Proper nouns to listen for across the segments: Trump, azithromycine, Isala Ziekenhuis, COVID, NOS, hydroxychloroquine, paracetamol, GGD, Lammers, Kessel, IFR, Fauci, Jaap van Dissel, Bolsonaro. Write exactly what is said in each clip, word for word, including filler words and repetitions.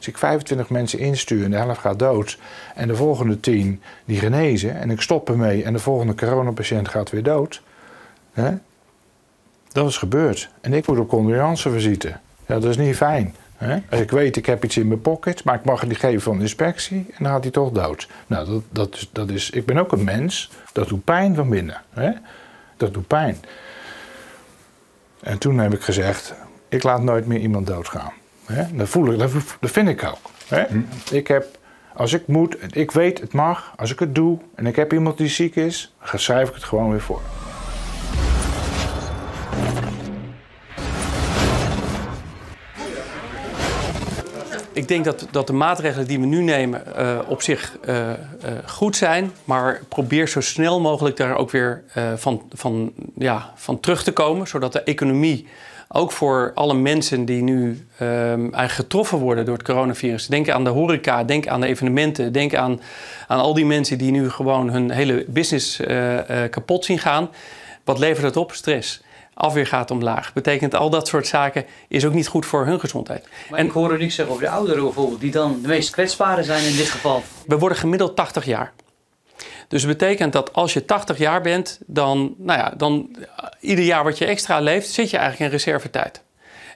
Als ik vijfentwintig mensen instuur en de helft gaat dood en de volgende tien die genezen en ik stop ermee en de volgende coronapatiënt gaat weer dood. Hè? Dat is gebeurd. En ik moet op condoleancevisite. Ja, dat is niet fijn. Hè? Als ik weet, ik heb iets in mijn pocket, maar ik mag het niet geven van de inspectie en dan gaat hij toch dood. Nou, dat, dat is, dat is, ik ben ook een mens. Dat doet pijn van binnen. Hè? Dat doet pijn. En toen heb ik gezegd, ik laat nooit meer iemand doodgaan. Dat, voel ik, dat vind ik ook. Hè? Ik heb, als ik moet, ik weet het mag, als ik het doe en ik heb iemand die ziek is, dan schrijf ik het gewoon weer voor. Ik denk dat, dat de maatregelen die we nu nemen uh, op zich uh, uh, goed zijn. Maar probeer zo snel mogelijk daar ook weer uh, van, van, ja, van terug te komen. Zodat de economie, ook voor alle mensen die nu uh, eigenlijk getroffen worden door het coronavirus. Denk aan de horeca, denk aan de evenementen. Denk aan, aan al die mensen die nu gewoon hun hele business uh, uh, kapot zien gaan. Wat levert dat op? Stress. Afweer gaat omlaag. Betekent al dat soort zaken is ook niet goed voor hun gezondheid. Maar en ik hoor er niks zeggen over de ouderen bijvoorbeeld, die dan de meest kwetsbaren zijn in dit geval. We worden gemiddeld tachtig jaar. Dus dat betekent dat als je tachtig jaar bent, dan, nou ja, dan ieder jaar wat je extra leeft, zit je eigenlijk in reservetijd.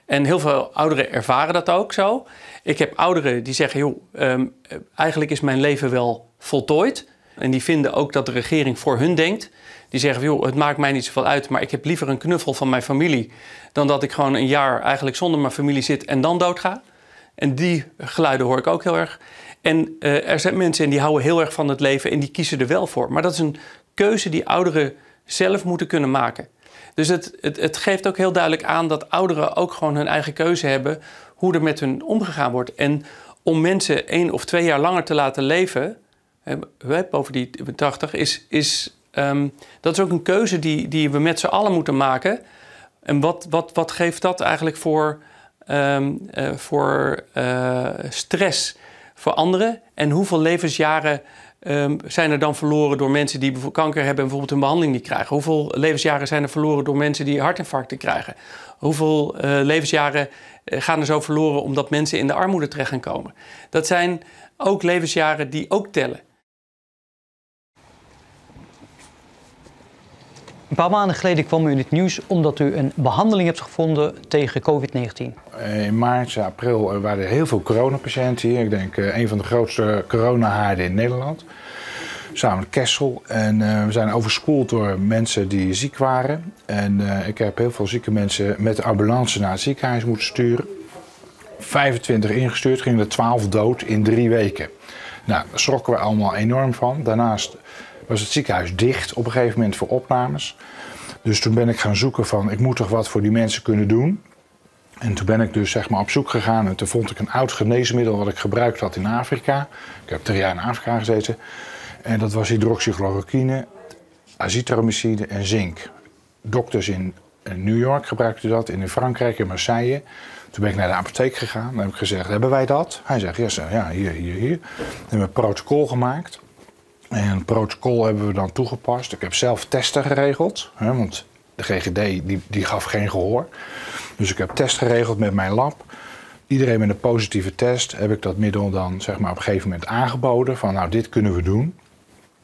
En heel veel ouderen ervaren dat ook zo. Ik heb ouderen die zeggen, joh, um, eigenlijk is mijn leven wel voltooid. En die vinden ook dat de regering voor hun denkt. Die zeggen, joh, het maakt mij niet zoveel uit, maar ik heb liever een knuffel van mijn familie dan dat ik gewoon een jaar eigenlijk zonder mijn familie zit en dan doodga. En die geluiden hoor ik ook heel erg. En uh, er zijn mensen en die houden heel erg van het leven en die kiezen er wel voor. Maar dat is een keuze die ouderen zelf moeten kunnen maken. Dus het, het, het geeft ook heel duidelijk aan dat ouderen ook gewoon hun eigen keuze hebben hoe er met hun omgegaan wordt. En om mensen één of twee jaar langer te laten leven, boven die tachtig, is... is Um, dat is ook een keuze die, die we met z'n allen moeten maken. En wat, wat, wat geeft dat eigenlijk voor, um, uh, voor uh, stress voor anderen? En hoeveel levensjaren um, zijn er dan verloren door mensen die bijvoorbeeld kanker hebben en bijvoorbeeld een behandeling niet krijgen? Hoeveel levensjaren zijn er verloren door mensen die hartinfarcten krijgen? Hoeveel uh, levensjaren gaan er zo verloren omdat mensen in de armoede terecht gaan komen? Dat zijn ook levensjaren die ook tellen. Een paar maanden geleden kwam u in het nieuws omdat u een behandeling hebt gevonden tegen covid negentien. In maart, april waren er heel veel coronapatiënten hier. Ik denk een van de grootste coronahaarden in Nederland. Samen met Kessel. En uh, we zijn overspoeld door mensen die ziek waren. En uh, ik heb heel veel zieke mensen met de ambulance naar het ziekenhuis moeten sturen. vijfentwintig ingestuurd, gingen er twaalf dood in drie weken. Nou, daar schrokken we allemaal enorm van. Daarnaast was het ziekenhuis dicht op een gegeven moment voor opnames. Dus toen ben ik gaan zoeken van, ik moet toch wat voor die mensen kunnen doen. En toen ben ik dus zeg maar op zoek gegaan en toen vond ik een oud geneesmiddel wat ik gebruikt had in Afrika. Ik heb drie jaar in Afrika gezeten. En dat was hydroxychloroquine, azithromycine en zink. Dokters in New York gebruikten dat, in Frankrijk, in Marseille. Toen ben ik naar de apotheek gegaan en heb ik gezegd, hebben wij dat? Hij zegt, yes, ja, hier, hier, hier. We hebben een protocol gemaakt. En een protocol hebben we dan toegepast. Ik heb zelf testen geregeld, hè, want de G G D die, die gaf geen gehoor. Dus ik heb test geregeld met mijn lab. Iedereen met een positieve test heb ik dat middel dan zeg maar, op een gegeven moment aangeboden. Van nou, dit kunnen we doen.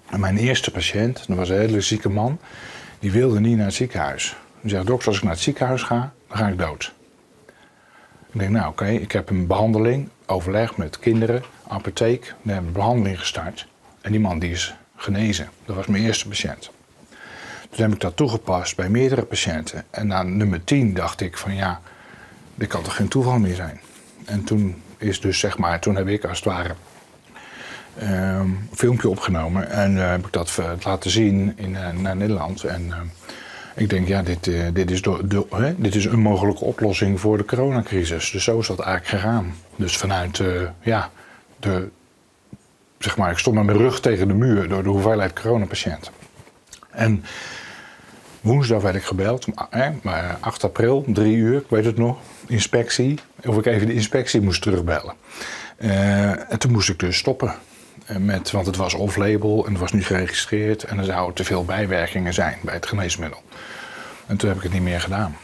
En mijn eerste patiënt, dat was een hele zieke man, die wilde niet naar het ziekenhuis. Die zegt, dokter, als ik naar het ziekenhuis ga, dan ga ik dood. Ik denk, nou oké, okay, ik heb een behandeling, overleg met kinderen, apotheek. We hebben een behandeling gestart. En die man die is genezen. Dat was mijn eerste patiënt. Toen heb ik dat toegepast bij meerdere patiënten. En na nummer tien dacht ik van ja, dit kan toch geen toeval meer zijn. En toen is dus zeg maar, toen heb ik als het ware uh, een filmpje opgenomen. En uh, heb ik dat uh, laten zien in, uh, naar Nederland. En uh, ik denk ja, dit, uh, dit, is door, door, hè? dit is een mogelijke oplossing voor de coronacrisis. Dus zo is dat eigenlijk gegaan. Dus vanuit uh, ja, de... Zeg maar, ik stond met mijn rug tegen de muur door de hoeveelheid coronapatiënten. En woensdag werd ik gebeld, maar acht april, drie uur, ik weet het nog, inspectie. Of ik even de inspectie moest terugbellen. Uh, en toen moest ik dus stoppen. Met, want het was off-label en het was niet geregistreerd. En er zouden te veel bijwerkingen zijn bij het geneesmiddel. En toen heb ik het niet meer gedaan.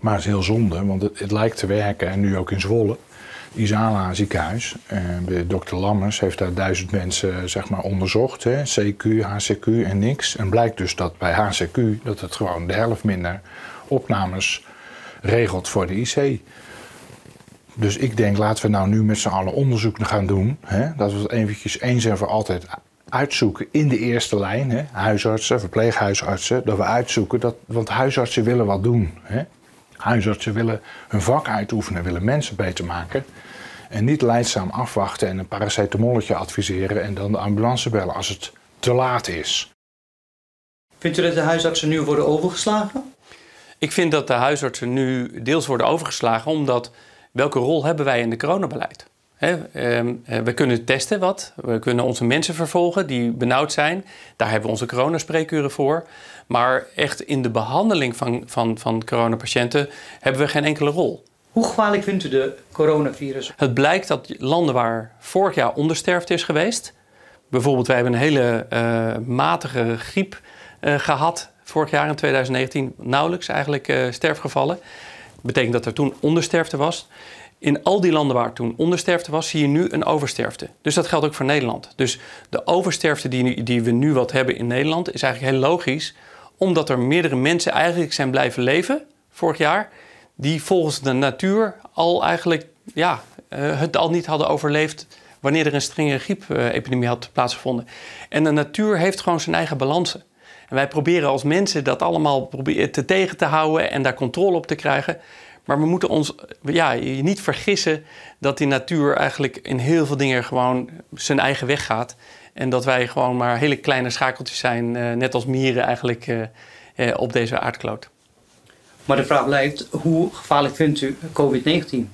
Maar het is heel zonde, want het, het lijkt te werken en nu ook in Zwolle. Isala Ziekenhuis. Uh, dokter Lammers heeft daar duizend mensen zeg maar, onderzocht. Hè? C Q, H C Q en niks. En blijkt dus dat bij H C Q dat het gewoon de helft minder opnames regelt voor de I C. Dus ik denk, laten we nou nu met z'n allen onderzoek gaan doen. Hè? Dat we het eventjes eens en voor altijd uitzoeken in de eerste lijn. Hè? Huisartsen, verpleeghuisartsen. Dat we uitzoeken, dat, want huisartsen willen wat doen. Hè? Huisartsen willen hun vak uitoefenen, willen mensen beter maken. En niet lijdzaam afwachten en een paracetamolletje adviseren en dan de ambulance bellen als het te laat is. Vindt u dat de huisartsen nu worden overgeslagen? Ik vind dat de huisartsen nu deels worden overgeslagen omdat welke rol hebben wij in het coronabeleid? He, we kunnen testen wat, we kunnen onze mensen vervolgen die benauwd zijn. Daar hebben we onze coronaspreekuren voor. Maar echt in de behandeling van, van, van coronapatiënten hebben we geen enkele rol. Hoe gevaarlijk vindt u de coronavirus? Het blijkt dat landen waar vorig jaar ondersterfte is geweest. Bijvoorbeeld wij hebben een hele uh, matige griep uh, gehad vorig jaar in tweeduizend negentien. Nauwelijks eigenlijk uh, sterfgevallen. Dat betekent dat er toen ondersterfte was. In al die landen waar toen ondersterfte was, zie je nu een oversterfte. Dus dat geldt ook voor Nederland. Dus de oversterfte die, die we nu wat hebben in Nederland is eigenlijk heel logisch. Omdat er meerdere mensen eigenlijk zijn blijven leven vorig jaar. Die volgens de natuur al eigenlijk ja, het al niet hadden overleefd wanneer er een strenge griepepidemie had plaatsgevonden. En de natuur heeft gewoon zijn eigen balansen. En wij proberen als mensen dat allemaal te tegen te houden en daar controle op te krijgen. Maar we moeten ons ja, niet vergissen dat die natuur eigenlijk in heel veel dingen gewoon zijn eigen weg gaat. En dat wij gewoon maar hele kleine schakeltjes zijn, eh, net als mieren eigenlijk, eh, op deze aardkloot. Maar de vraag blijft, hoe gevaarlijk vindt u COVID negentien?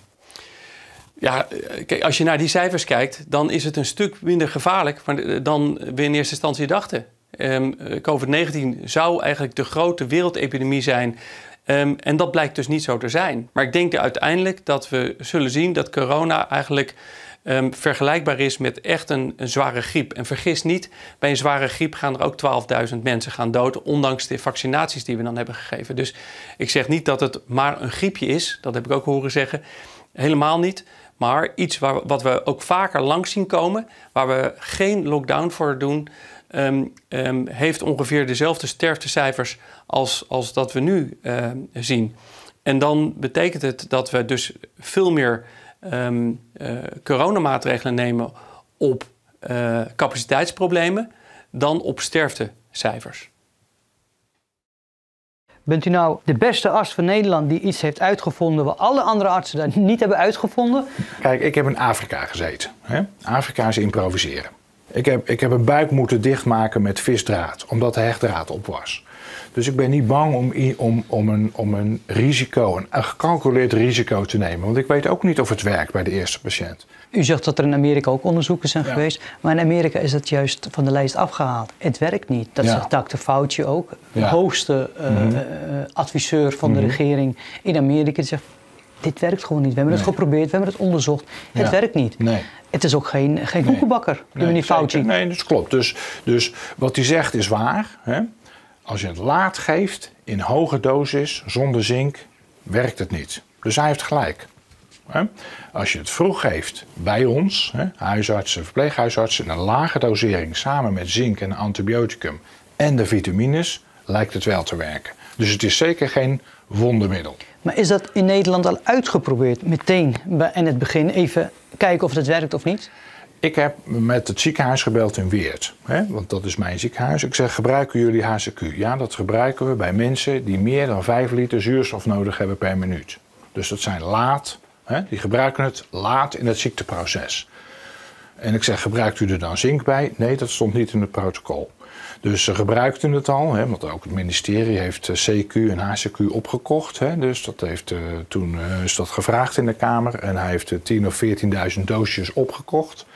Ja, kijk, als je naar die cijfers kijkt, dan is het een stuk minder gevaarlijk dan we in eerste instantie dachten. Um, COVID negentien zou eigenlijk de grote wereldepidemie zijn. Um, en dat blijkt dus niet zo te zijn. Maar ik denk uiteindelijk dat we zullen zien dat corona eigenlijk um, vergelijkbaar is met echt een, een zware griep. En vergis niet, bij een zware griep gaan er ook twaalfduizend mensen gaan dood, ondanks de vaccinaties die we dan hebben gegeven. Dus ik zeg niet dat het maar een griepje is, dat heb ik ook horen zeggen, helemaal niet. Maar iets waar, wat we ook vaker langs zien komen, waar we geen lockdown voor doen. Um, um, heeft ongeveer dezelfde sterftecijfers als, als dat we nu uh, zien. En dan betekent het dat we dus veel meer um, uh, coronamaatregelen nemen op uh, capaciteitsproblemen dan op sterftecijfers. Bent u nou de beste arts van Nederland die iets heeft uitgevonden wat alle andere artsen daar niet hebben uitgevonden? Kijk, ik heb in Afrika gezeten. Hè? Afrika is improviseren. Ik heb, ik heb een buik moeten dichtmaken met visdraad, omdat de hechdraad op was. Dus ik ben niet bang om, om, om, een, om een risico, een gecalculeerd risico te nemen. Want ik weet ook niet of het werkt bij de eerste patiënt. U zegt dat er in Amerika ook onderzoeken zijn ja. geweest. Maar in Amerika is dat juist van de lijst afgehaald. Het werkt niet. Dat ja. zegt dokter Fauci ook. De ja. hoogste uh, mm-hmm. uh, adviseur van mm-hmm. de regering in Amerika zegt: dit werkt gewoon niet. We hebben nee. het geprobeerd, we hebben het onderzocht. Het ja. werkt niet. Nee. Het is ook geen, geen nee. koekenbakker, de nee, meneer Fauci. Nee, dat klopt. Dus, dus wat hij zegt is waar. Hè? Als je het laat geeft, in hoge dosis, zonder zink, werkt het niet. Dus hij heeft gelijk. Hè? Als je het vroeg geeft bij ons, hè, huisartsen, verpleeghuisartsen, in een lage dosering samen met zink en antibioticum en de vitamines, lijkt het wel te werken. Dus het is zeker geen wondermiddel. Maar is dat in Nederland al uitgeprobeerd, meteen in het begin, even kijken of het werkt of niet? Ik heb met het ziekenhuis gebeld in Weert, hè? Want dat is mijn ziekenhuis. Ik zeg, gebruiken jullie H C Q? Ja, dat gebruiken we bij mensen die meer dan vijf liter zuurstof nodig hebben per minuut. Dus dat zijn laat, hè? Die gebruiken het laat in het ziekteproces. En ik zeg, gebruikt u er dan zink bij? Nee, dat stond niet in het protocol. Dus ze gebruikten het al, hè, want ook het ministerie heeft C Q en H C Q opgekocht. Hè, dus dat heeft, uh, toen uh, is dat gevraagd in de Kamer en hij heeft tien of veertienduizend doosjes opgekocht.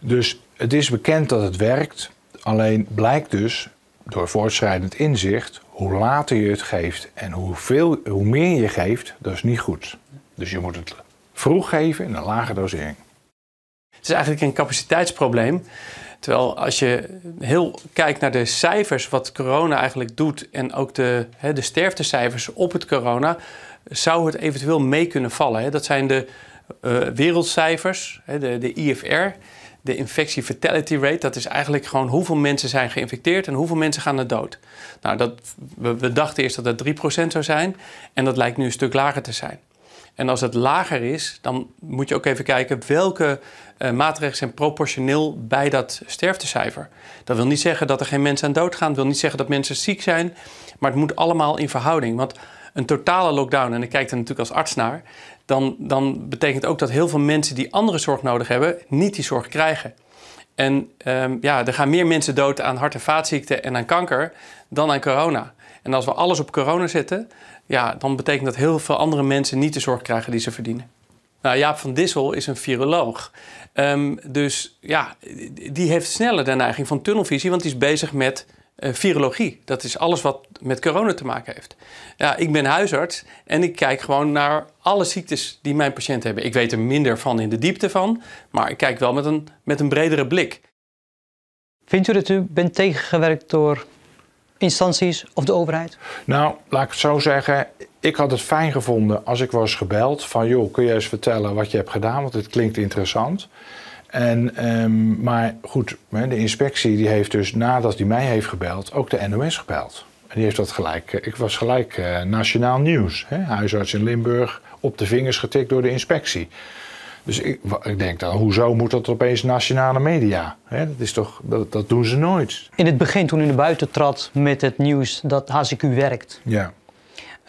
Dus het is bekend dat het werkt, alleen blijkt dus door voortschrijdend inzicht hoe later je het geeft en hoeveel, hoe meer je geeft, dat is niet goed. Dus je moet het vroeg geven in een lage dosering. Het is eigenlijk een capaciteitsprobleem. Terwijl als je heel kijkt naar de cijfers wat corona eigenlijk doet en ook de, hè, de sterftecijfers op het corona, zou het eventueel mee kunnen vallen. Hè. Dat zijn de uh, wereldcijfers, de, de I F R, de infectie fatality rate. Dat is eigenlijk gewoon hoeveel mensen zijn geïnfecteerd en hoeveel mensen gaan er dood. Nou, dat, we, we dachten eerst dat dat drie procent zou zijn en dat lijkt nu een stuk lager te zijn. En als het lager is, dan moet je ook even kijken welke uh, maatregelen zijn proportioneel bij dat sterftecijfer. Dat wil niet zeggen dat er geen mensen aan doodgaan, dat wil niet zeggen dat mensen ziek zijn, maar het moet allemaal in verhouding. Want een totale lockdown, en ik kijk er natuurlijk als arts naar, dan, dan betekent ook dat heel veel mensen die andere zorg nodig hebben, niet die zorg krijgen. En um, ja, er gaan meer mensen dood aan hart- en vaatziekten en aan kanker dan aan corona. En als we alles op corona zetten, ja, dan betekent dat heel veel andere mensen niet de zorg krijgen die ze verdienen. Nou, Jaap van Dissel is een viroloog. Um, dus ja, die heeft sneller de neiging van tunnelvisie, want die is bezig met uh, virologie. Dat is alles wat met corona te maken heeft. Ja, ik ben huisarts en ik kijk gewoon naar alle ziektes die mijn patiënten hebben. Ik weet er minder van in de diepte van, maar ik kijk wel met een, met een bredere blik. Vindt u dat u bent tegengewerkt door instanties of de overheid? Nou, laat ik het zo zeggen. Ik had het fijn gevonden als ik was gebeld van joh, kun je eens vertellen wat je hebt gedaan, want het klinkt interessant. En, um, maar goed, de inspectie die heeft dus nadat die mij heeft gebeld ook de N O S gebeld. En die heeft dat gelijk. Ik was gelijk uh, nationaal nieuws. Hè? Huisarts in Limburg op de vingers getikt door de inspectie. Dus ik, ik denk dan, hoezo moet dat opeens nationale media? He, dat, is toch, dat, dat doen ze nooit. In het begin, toen u naar buiten trad met het nieuws dat H C Q werkt, ja.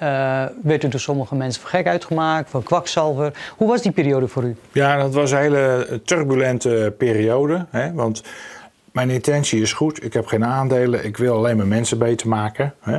uh, werd u door sommige mensen voor gek uitgemaakt, voor kwakzalver. Hoe was die periode voor u? Ja, dat was een hele turbulente periode. Hè, want mijn intentie is goed, ik heb geen aandelen, ik wil alleen maar mensen beter maken. Hè?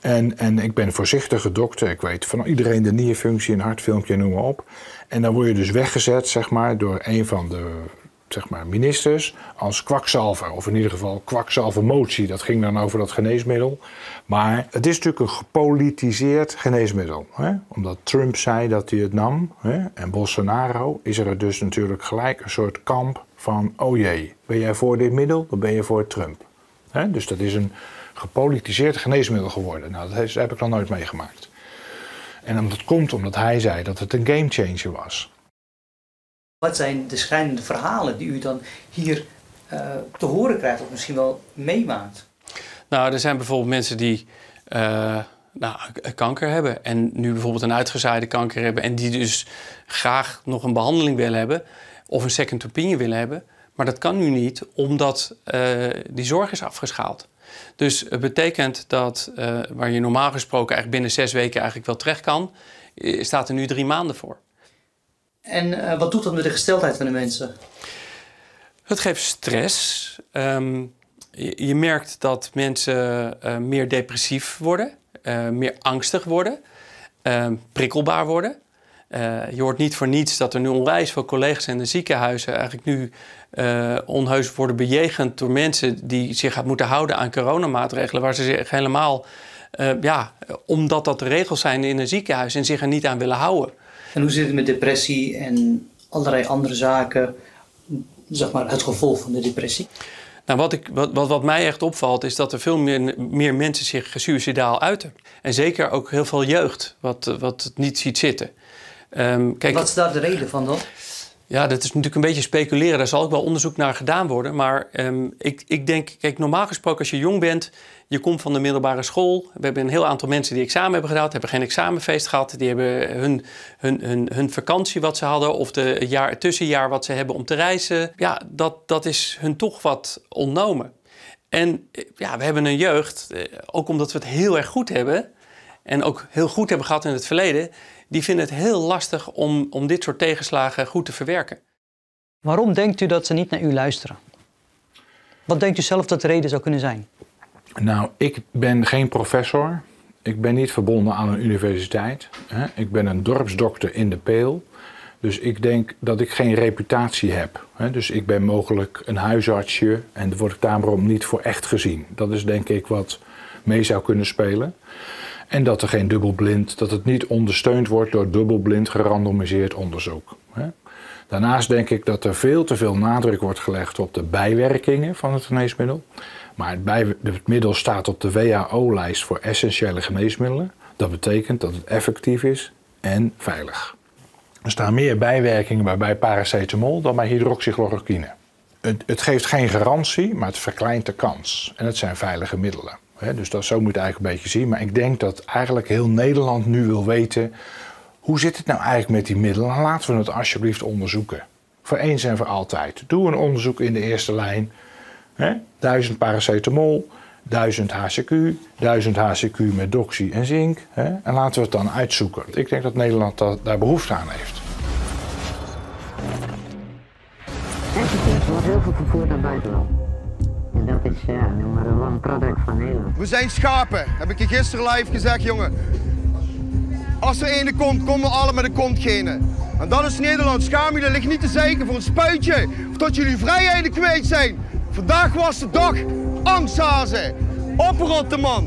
En, en ik ben voorzichtige dokter, ik weet van iedereen de nierfunctie, een hartfilmpje, noem maar op. En dan word je dus weggezet, zeg maar, door een van de zeg maar, ministers als kwakzalver. Of in ieder geval kwakzalvermotie, dat ging dan over dat geneesmiddel. Maar het is natuurlijk een gepolitiseerd geneesmiddel. Hè? Omdat Trump zei dat hij het nam, hè? En Bolsonaro, is er dus natuurlijk gelijk een soort kamp van, oh jee, ben jij voor dit middel, dan ben je voor Trump. Hè? Dus dat is een gepolitiseerd geneesmiddel geworden. Nou, dat heb ik dan nooit meegemaakt. En dat komt omdat hij zei dat het een gamechanger was. Wat zijn de schrijnende verhalen die u dan hier uh, te horen krijgt of misschien wel meemaakt? Nou, er zijn bijvoorbeeld mensen die uh, nou, kanker hebben en nu bijvoorbeeld een uitgezaaide kanker hebben en die dus graag nog een behandeling willen hebben of een second opinion willen hebben. Maar dat kan nu niet omdat uh, die zorg is afgeschaald. Dus het betekent dat uh, waar je normaal gesproken eigenlijk binnen zes weken eigenlijk wel terecht kan, staat er nu drie maanden voor. En uh, wat doet dat met de gesteldheid van de mensen? Het geeft stress. Um, je, je merkt dat mensen uh, meer depressief worden, uh, meer angstig worden, uh, prikkelbaar worden. Uh, je hoort niet voor niets dat er nu onwijs veel collega's in de ziekenhuizen eigenlijk nu uh, onheus worden bejegend door mensen die zich moeten houden aan coronamaatregelen, waar ze zich helemaal, uh, ja, omdat dat de regels zijn in een ziekenhuis en zich er niet aan willen houden. En hoe zit het met depressie en allerlei andere zaken, zeg maar het gevolg van de depressie? Nou, wat, ik, wat, wat, wat mij echt opvalt is dat er veel meer, meer mensen zich suïcidaal uiten. En zeker ook heel veel jeugd wat, wat het niet ziet zitten. Um, kijk, wat is daar de reden van dan? Ja, dat is natuurlijk een beetje speculeren. Daar zal ook wel onderzoek naar gedaan worden. Maar um, ik, ik denk, kijk, normaal gesproken als je jong bent, je komt van de middelbare school. We hebben een heel aantal mensen die examen hebben gedaan, hebben geen examenfeest gehad. Die hebben hun, hun, hun, hun vakantie wat ze hadden of de jaar, het tussenjaar wat ze hebben om te reizen. Ja, dat, dat is hun toch wat ontnomen. En ja, we hebben een jeugd, ook omdat we het heel erg goed hebben en ook heel goed hebben gehad in het verleden, die vinden het heel lastig om, om dit soort tegenslagen goed te verwerken. Waarom denkt u dat ze niet naar u luisteren? Wat denkt u zelf dat de reden zou kunnen zijn? Nou, ik ben geen professor. Ik ben niet verbonden aan een universiteit. Ik ben een dorpsdokter in de Peel. Dus ik denk dat ik geen reputatie heb. Dus ik ben mogelijk een huisartsje en dan word ik daarom niet voor echt gezien. Dat is denk ik wat mee zou kunnen spelen. En dat er geen dubbelblind, dat het niet ondersteund wordt door dubbelblind gerandomiseerd onderzoek. Daarnaast denk ik dat er veel te veel nadruk wordt gelegd op de bijwerkingen van het geneesmiddel. Maar het, bij, het middel staat op de W H O-lijst voor essentiële geneesmiddelen. Dat betekent dat het effectief is en veilig. Er staan meer bijwerkingen bij, bij paracetamol dan bij hydroxychloroquine. Het, het geeft geen garantie, maar het verkleint de kans. En het zijn veilige middelen. He, dus dat, zo moet je eigenlijk een beetje zien. Maar ik denk dat eigenlijk heel Nederland nu wil weten... hoe zit het nou eigenlijk met die middelen? Laten we het alsjeblieft onderzoeken. Voor eens en voor altijd. Doe een onderzoek in de eerste lijn. He, duizend paracetamol, duizend H C Q, duizend H C Q met doxy en zink. He, en laten we het dan uitzoeken. Ik denk dat Nederland dat, daar behoefte aan heeft. Er wordt heel veel vervoerd naar buitenland. En dat is ja, nummer één product van Nederland. We zijn schapen, heb ik je gisteren live gezegd, jongen. Als er ene komt, komen we alle met een kontgene. En dat is Nederland. Schaam je, dat ligt niet te zeiken voor een spuitje. Of dat jullie vrijheden kwijt zijn. Vandaag was de dag angsthazen. Oprotten, man.